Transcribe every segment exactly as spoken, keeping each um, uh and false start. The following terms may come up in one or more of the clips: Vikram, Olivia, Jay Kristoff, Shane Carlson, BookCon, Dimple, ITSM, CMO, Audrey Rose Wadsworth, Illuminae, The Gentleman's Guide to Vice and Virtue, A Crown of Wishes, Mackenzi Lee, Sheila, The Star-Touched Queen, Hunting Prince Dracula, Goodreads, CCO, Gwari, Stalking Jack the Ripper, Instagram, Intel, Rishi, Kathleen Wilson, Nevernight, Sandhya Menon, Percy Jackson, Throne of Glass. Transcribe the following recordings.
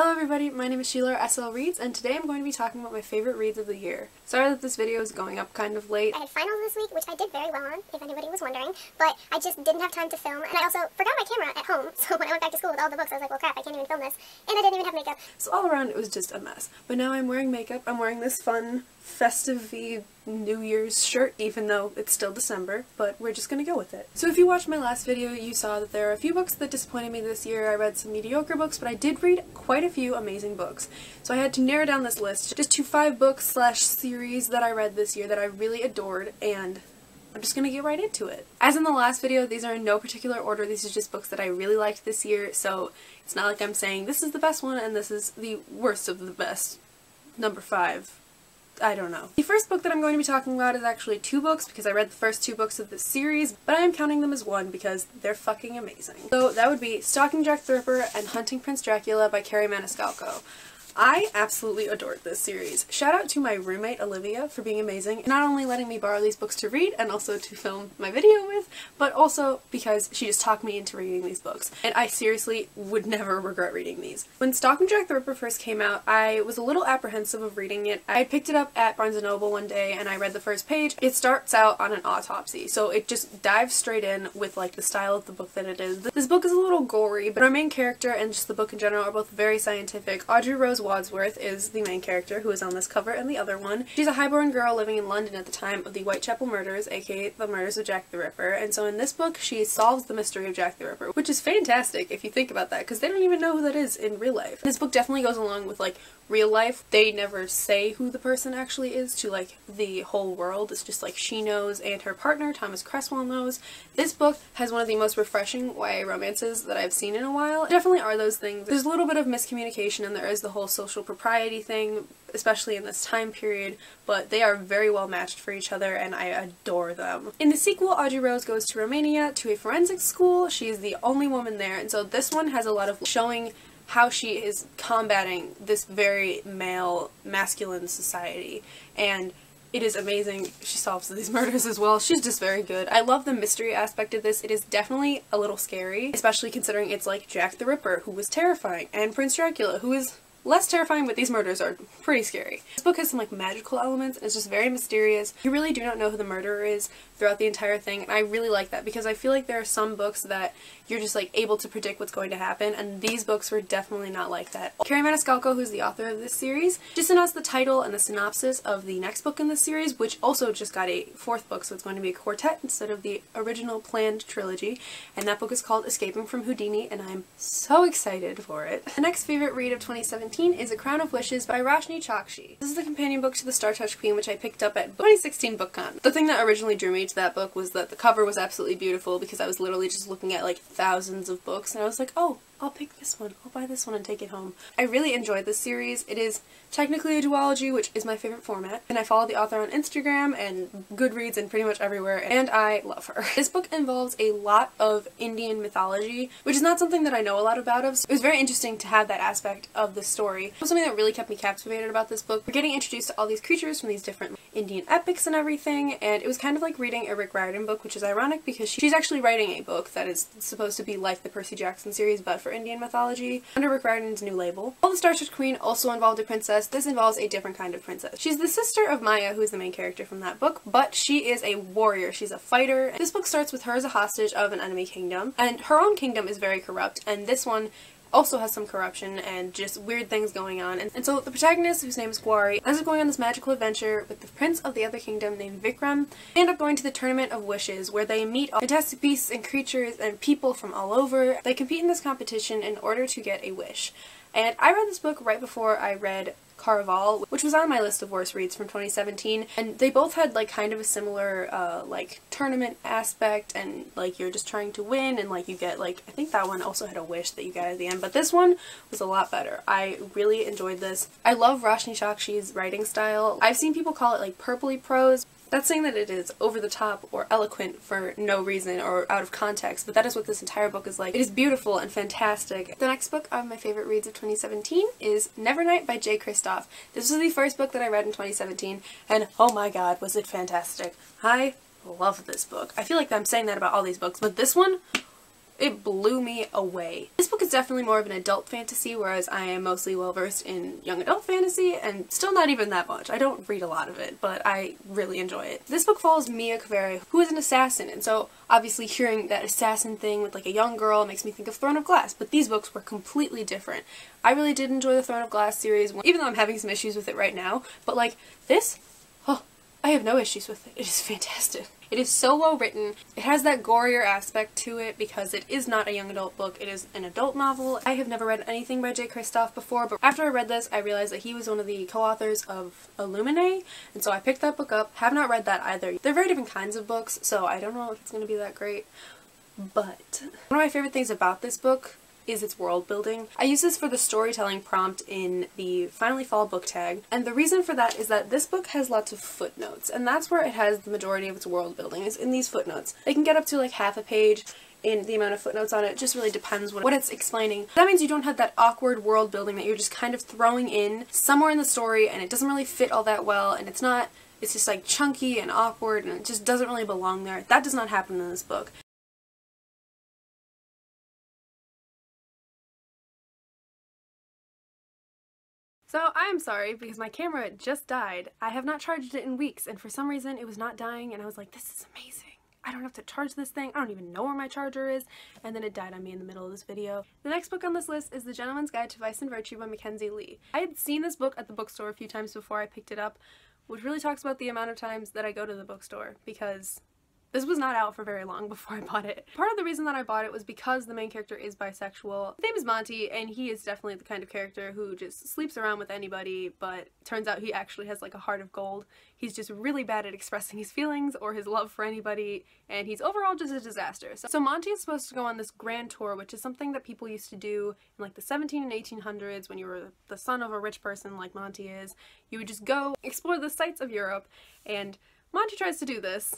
Hello everybody, my name is Sheila or S L Reads, and today I'm going to be talking about my favorite reads of the year. Sorry that this video is going up kind of late. I had finals this week, which I did very well on, if anybody was wondering, but I just didn't have time to film, and I also forgot my camera at home, so when I went back to school with all the books I was like, well crap, I can't even film this, and I didn't even have makeup. So all around it was just a mess, but now I'm wearing makeup. I'm wearing this fun, festive-y New Year's shirt, even though it's still December, but we're just gonna go with it. So if you watched my last video, you saw that there are a few books that disappointed me this year. I read some mediocre books, but I did read quite a few amazing books. So I had to narrow down this list just to five books slash series that I read this year that I really adored, and I'm just gonna get right into it. As in the last video, these are in no particular order. These are just books that I really liked this year, so it's not like I'm saying this is the best one and this is the worst of the best. Number five. I don't know. The first book that I'm going to be talking about is actually two books because I read the first two books of this series, but I am counting them as one because they're fucking amazing. So that would be Stalking Jack the Ripper and Hunting Prince Dracula by Kerri Maniscalco. I absolutely adored this series. Shout out to my roommate Olivia for being amazing, not only letting me borrow these books to read and also to film my video with, but also because she just talked me into reading these books, and I seriously would never regret reading these. When Stalking Jack the Ripper first came out, I was a little apprehensive of reading it. I picked it up at Barnes and Noble one day and I read the first page. It starts out on an autopsy, so it just dives straight in with like the style of the book that it is. This book is a little gory, but our main character and just the book in general are both very scientific. Audrey Rose Wadsworth is the main character who is on this cover and the other one. She's a highborn girl living in London at the time of the Whitechapel murders, aka the murders of Jack the Ripper, and so in this book she solves the mystery of Jack the Ripper, which is fantastic if you think about that, because they don't even know who that is in real life. This book definitely goes along with like real life. They never say who the person actually is to like the whole world. It's just like she knows and her partner Thomas Cresswell knows. This book has one of the most refreshing Y A romances that I've seen in a while. There definitely are those things. There's a little bit of miscommunication and there is the whole social propriety thing, especially in this time period, but they are very well matched for each other and I adore them. In the sequel, Audrey Rose goes to Romania to a forensic school. She is the only woman there, and so this one has a lot of showing how she is combating this very male, masculine society, and it is amazing. She solves these murders as well. She's just very good. I love the mystery aspect of this. It is definitely a little scary, especially considering it's like Jack the Ripper, who was terrifying, and Prince Dracula, who is less terrifying, but these murders are pretty scary. This book has some like magical elements and it's just very mysterious. You really do not know who the murderer is throughout the entire thing, and I really like that because I feel like there are some books that you're just like able to predict what's going to happen, and these books were definitely not like that. Kerri Maniscalco, who's the author of this series, just announced the title and the synopsis of the next book in this series, which also just got a fourth book, so it's going to be a quartet instead of the original planned trilogy, and that book is called Escaping from Houdini, and I'm so excited for it. The next favorite read of twenty seventeen is A Crown of Wishes by Roshani Chokshi. This is the companion book to The Star-Touched Queen, which I picked up at twenty sixteen BookCon. The thing that originally drew me to that book was that the cover was absolutely beautiful, because I was literally just looking at like thousands of books and I was like, oh, I'll pick this one. I'll buy this one and take it home. I really enjoyed this series. It is technically a duology, which is my favorite format, and I follow the author on Instagram and Goodreads and pretty much everywhere, and I love her. This book involves a lot of Indian mythology, which is not something that I know a lot about, of, so it was very interesting to have that aspect of the story. Something that really kept me captivated about this book, we're getting introduced to all these creatures from these different Indian epics and everything, and it was kind of like reading a Rick Riordan book, which is ironic because she's actually writing a book that is supposed to be like the Percy Jackson series, but for Indian mythology, under Rick Riordan's new label. While The Star-Touched Queen also involved a princess, this involves a different kind of princess. She's the sister of Maya, who is the main character from that book, but she is a warrior. She's a fighter. This book starts with her as a hostage of an enemy kingdom, and her own kingdom is very corrupt, and this one also has some corruption and just weird things going on, and, and so the protagonist, whose name is Gwari, ends up going on this magical adventure with the prince of the other kingdom named Vikram. They end up going to the Tournament of Wishes, where they meet all fantastic beasts and creatures and people from all over. They compete in this competition in order to get a wish, and I read this book right before I read Caraval, which was on my list of worst reads from twenty seventeen, and they both had like kind of a similar uh, like tournament aspect, and like you're just trying to win, and like you get like, I think that one also had a wish that you got at the end, but this one was a lot better. I really enjoyed this. I love Roshani Chokshi's writing style. I've seen people call it like purpley prose. That's saying that it is over the top or eloquent for no reason or out of context, but that is what this entire book is like. It is beautiful and fantastic. The next book of my favorite reads of twenty seventeen is Nevernight by Jay Kristoff. This was the first book that I read in twenty seventeen, and oh my god, was it fantastic. I love this book. I feel like I'm saying that about all these books, but this one, It blew me away. This book is definitely more of an adult fantasy, whereas I am mostly well versed in young adult fantasy, and still not even that much. I don't read a lot of it, but I really enjoy it. This book follows Mia Kaveri, who is an assassin, and so obviously hearing that assassin thing with like a young girl makes me think of Throne of Glass, but these books were completely different. I really did enjoy the Throne of Glass series, even though I'm having some issues with it right now, but like this, oh, I have no issues with it. It is fantastic. It is so well written. It has that gorier aspect to it because it is not a young adult book. It is an adult novel. I have never read anything by Jay Kristoff before, but after I read this, I realized that he was one of the co-authors of Illuminae, and so I picked that book up. Have not read that either. They're very different kinds of books, so I don't know if it's going to be that great, but one of my favorite things about this book is its world building. I use this for the storytelling prompt in the Finally Fall book tag, and the reason for that is that this book has lots of footnotes, and that's where it has the majority of its world building, is in these footnotes. They can get up to like half a page in the amount of footnotes on it. It just really depends what it's explaining. That means you don't have that awkward world building that you're just kind of throwing in somewhere in the story, and it doesn't really fit all that well, and it's not, it's just like chunky and awkward, and it just doesn't really belong there. That does not happen in this book. So I'm sorry because my camera just died. I have not charged it in weeks, and for some reason it was not dying, and I was like, this is amazing. I don't have to charge this thing. I don't even know where my charger is. And then it died on me in the middle of this video. The next book on this list is The Gentleman's Guide to Vice and Virtue by Mackenzi Lee. I had seen this book at the bookstore a few times before I picked it up, which really talks about the amount of times that I go to the bookstore because this was not out for very long before I bought it. Part of the reason that I bought it was because the main character is bisexual. His name is Monty, and he is definitely the kind of character who just sleeps around with anybody, but turns out he actually has like a heart of gold. He's just really bad at expressing his feelings or his love for anybody, and he's overall just a disaster. So, so Monty is supposed to go on this grand tour, which is something that people used to do in like the seventeen and eighteen hundreds when you were the son of a rich person like Monty is. You would just go explore the sights of Europe, and Monty tries to do this,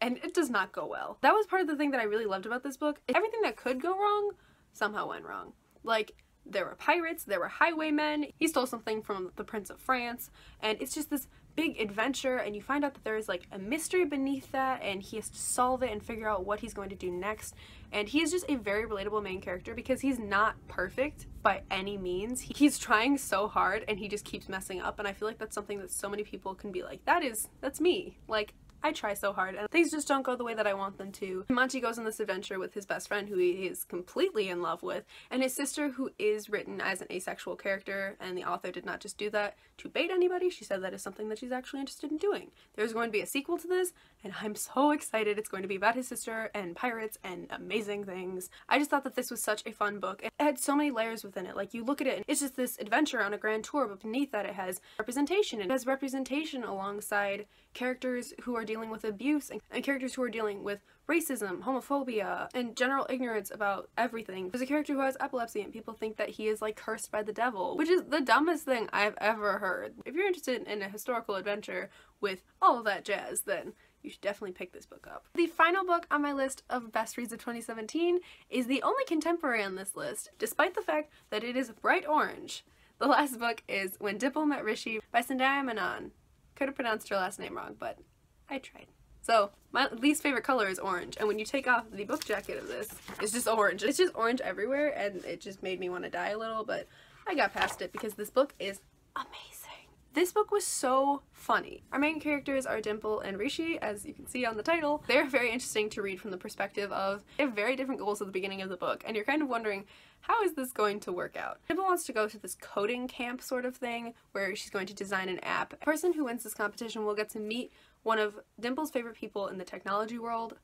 and it does not go well. That was part of the thing that I really loved about this book. Everything that could go wrong somehow went wrong. Like, there were pirates, there were highwaymen, he stole something from the Prince of France, and it's just this big adventure, and you find out that there is like a mystery beneath that, and he has to solve it and figure out what he's going to do next. And he is just a very relatable main character because he's not perfect by any means. He's trying so hard and he just keeps messing up, and I feel like that's something that so many people can be like, that is, that's me. Like, I try so hard and things just don't go the way that I want them to. Monty goes on this adventure with his best friend who he is completely in love with, and his sister, who is written as an asexual character, and the author did not just do that to bait anybody. She said that is something that she's actually interested in doing. There's going to be a sequel to this, and I'm so excited. It's going to be about his sister and pirates and amazing things. I just thought that this was such a fun book. It had so many layers within it. Like, you look at it and it's just this adventure on a grand tour, but beneath that it has representation. It has representation alongside characters who are dealing with abuse, and, and characters who are dealing with racism, homophobia, and general ignorance about everything. There's a character who has epilepsy, and people think that he is like cursed by the devil, which is the dumbest thing I've ever heard. If you're interested in a historical adventure with all of that jazz, then you should definitely pick this book up. The final book on my list of best reads of twenty seventeen is the only contemporary on this list, despite the fact that it is bright orange. The last book is When Dimple Met Rishi by Sandhya Menon. Could have pronounced her last name wrong, but I tried. So, my least favorite color is orange, and when you take off the book jacket of this, it's just orange. It's just orange everywhere, and it just made me want to die a little, but I got past it because this book is amazing. This book was so funny. Our main characters are Dimple and Rishi, as you can see on the title. They're very interesting to read from the perspective of they have very different goals at the beginning of the book, and you're kind of wondering, how is this going to work out? Dimple wants to go to this coding camp sort of thing where she's going to design an app. The person who wins this competition will get to meet one of Dimple's favorite people in the technology world.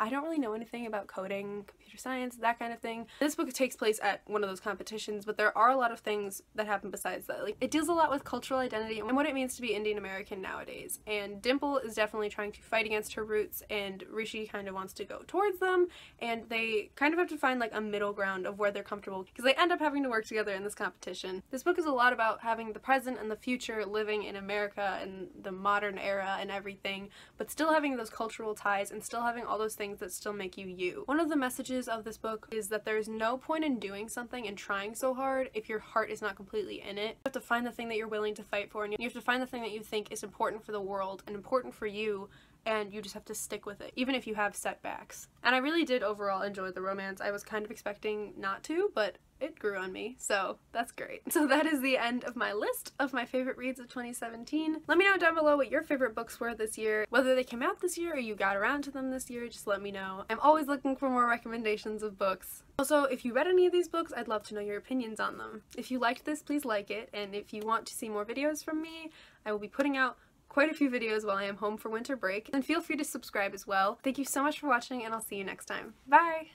I don't really know anything about coding, computer science, that kind of thing. This book takes place at one of those competitions, but there are a lot of things that happen besides that. Like, it deals a lot with cultural identity and what it means to be Indian American nowadays. And Dimple is definitely trying to fight against her roots, and Rishi kind of wants to go towards them, and they kind of have to find like a middle ground of where they're comfortable, because they end up having to work together in this competition. This book is a lot about having the present and the future, living in America and the modern era and everything, but still having those cultural ties and still having all those things things that still make you you. One of the messages of this book is that there's no point in doing something and trying so hard if your heart is not completely in it. You have to find the thing that you're willing to fight for, and you have to find the thing that you think is important for the world and important for you, and you just have to stick with it, even if you have setbacks. And I really did overall enjoy the romance. I was kind of expecting not to, but it grew on me, so that's great. So that is the end of my list of my favorite reads of twenty seventeen. Let me know down below what your favorite books were this year, whether they came out this year or you got around to them this year, just let me know. I'm always looking for more recommendations of books. Also, if you read any of these books, I'd love to know your opinions on them. If you liked this, please like it, and if you want to see more videos from me, I will be putting out quite a few videos while I am home for winter break, and feel free to subscribe as well. Thank you so much for watching, and I'll see you next time. Bye!